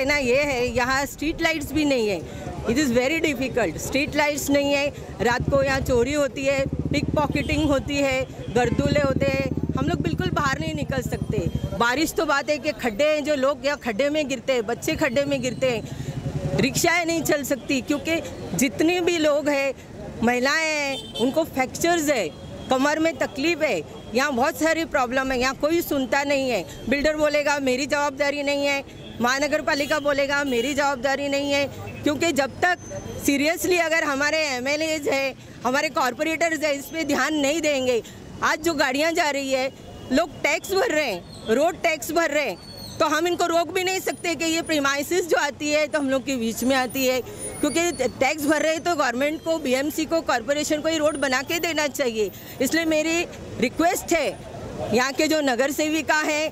लेना ये है, यहाँ स्ट्रीट लाइट्स भी नहीं है। It is very difficult, street lights नहीं है, रात को यहाँ चोरी होती है, पिक पॉकेटिंग होती है, गर्दुले होते हैं, हम लोग बिल्कुल बाहर नहीं निकल सकते। बारिश तो बात है कि खड्डे हैं, जो लोग यहाँ खड्डे में गिरते हैं, बच्चे खड्डे में गिरते हैं, रिक्शाएँ नहीं चल सकती क्योंकि जितने भी लोग हैं, महिलाएँ हैं, उनको फ्रैक्चर्स है, कमर में तकलीफ है, यहाँ बहुत सारी प्रॉब्लम है, यहाँ कोई सुनता नहीं है। बिल्डर बोलेगा मेरी जवाबदारी नहीं है, महानगर पालिका बोलेगा मेरी जवाबदारी नहीं है, क्योंकि जब तक सीरियसली अगर हमारे एमएलएज है, हमारे कॉरपोरेटर्स है, इस पर ध्यान नहीं देंगे। आज जो गाड़ियाँ जा रही है, लोग टैक्स भर रहे हैं, रोड टैक्स भर रहे हैं, तो हम इनको रोक भी नहीं सकते कि ये प्रीमाइसिस जो आती है तो हम लोग के बीच में आती है, क्योंकि टैक्स भर रहे हैं, तो गवर्नमेंट को, बीएमसी को, कॉरपोरेशन को ये रोड बना के देना चाहिए। इसलिए मेरी रिक्वेस्ट है, यहाँ के जो नगर सेविका है,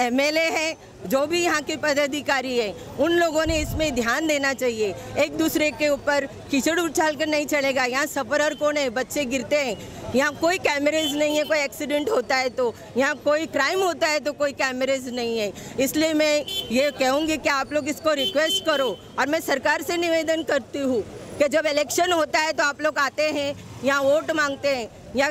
एमएलए है, जो भी यहाँ के पदाधिकारी है, उन लोगों ने इसमें ध्यान देना चाहिए। एक दूसरे के ऊपर कीचड़ उछाल कर नहीं चलेगा। यहाँ सफरर कौन है, बच्चे गिरते हैं, यहाँ कोई कैमरेज नहीं है, कोई एक्सीडेंट होता है तो, यहाँ कोई क्राइम होता है तो कोई कैमरेज नहीं है। इसलिए मैं ये कहूँगी कि आप लोग इसको रिक्वेस्ट करो, और मैं सरकार से निवेदन करती हूँ कि जब इलेक्शन होता है तो आप लोग आते हैं, यहाँ वोट मांगते हैं। यहाँ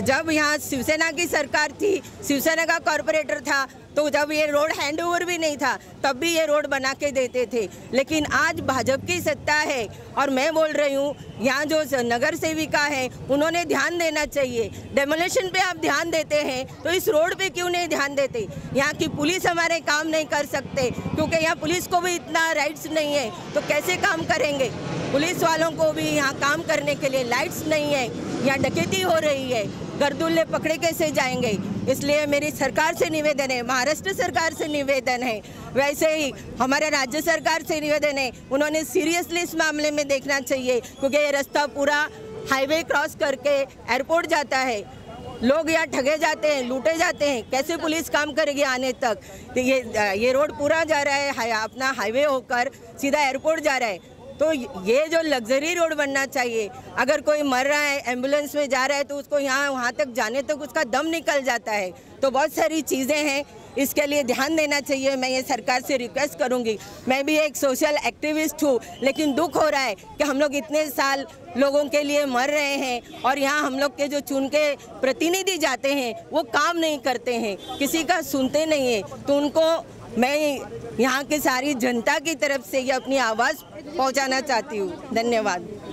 जब यहाँ शिवसेना की सरकार थी, शिवसेना का कॉरपोरेटर था, तो जब ये रोड हैंडओवर भी नहीं था तब भी ये रोड बना के देते थे, लेकिन आज भाजपा की सत्ता है और मैं बोल रही हूँ, यहाँ जो नगर सेविका है उन्होंने ध्यान देना चाहिए। डेमोलेशन पे आप ध्यान देते हैं तो इस रोड पे क्यों नहीं ध्यान देते? यहाँ की पुलिस हमारे काम नहीं कर सकते क्योंकि यहाँ पुलिस को भी इतना राइट्स नहीं है, तो कैसे काम करेंगे? पुलिस वालों को भी यहाँ काम करने के लिए लाइट्स नहीं है, यहाँ डकैती हो रही है, गर्दुल्ले पकड़े कैसे जाएंगे? इसलिए मेरी सरकार से निवेदन है, महाराष्ट्र सरकार से निवेदन है, वैसे ही हमारे राज्य सरकार से निवेदन है, उन्होंने सीरियसली इस मामले में देखना चाहिए, क्योंकि ये रास्ता पूरा हाईवे क्रॉस करके एयरपोर्ट जाता है। लोग यहाँ ठगे जाते हैं, लूटे जाते हैं, कैसे पुलिस काम करेगी आने तक? तो ये रोड पूरा जा रहा है अपना हाईवे होकर सीधा एयरपोर्ट जा रहा है, तो ये जो लग्जरी रोड बनना चाहिए, अगर कोई मर रहा है, एम्बुलेंस में जा रहा है, तो उसको यहाँ वहाँ तक जाने तक उसका दम निकल जाता है। तो बहुत सारी चीज़ें हैं, इसके लिए ध्यान देना चाहिए। मैं ये सरकार से रिक्वेस्ट करूँगी। मैं भी एक सोशल एक्टिविस्ट हूँ, लेकिन दुख हो रहा है कि हम लोग इतने साल लोगों के लिए मर रहे हैं और यहाँ हम लोग के जो चुन के प्रतिनिधि जाते हैं वो काम नहीं करते हैं, किसी का सुनते नहीं है। तो उनको मैं यहाँ के सारी जनता की तरफ से ये अपनी आवाज़ पहुँचाना चाहती हूँ। धन्यवाद।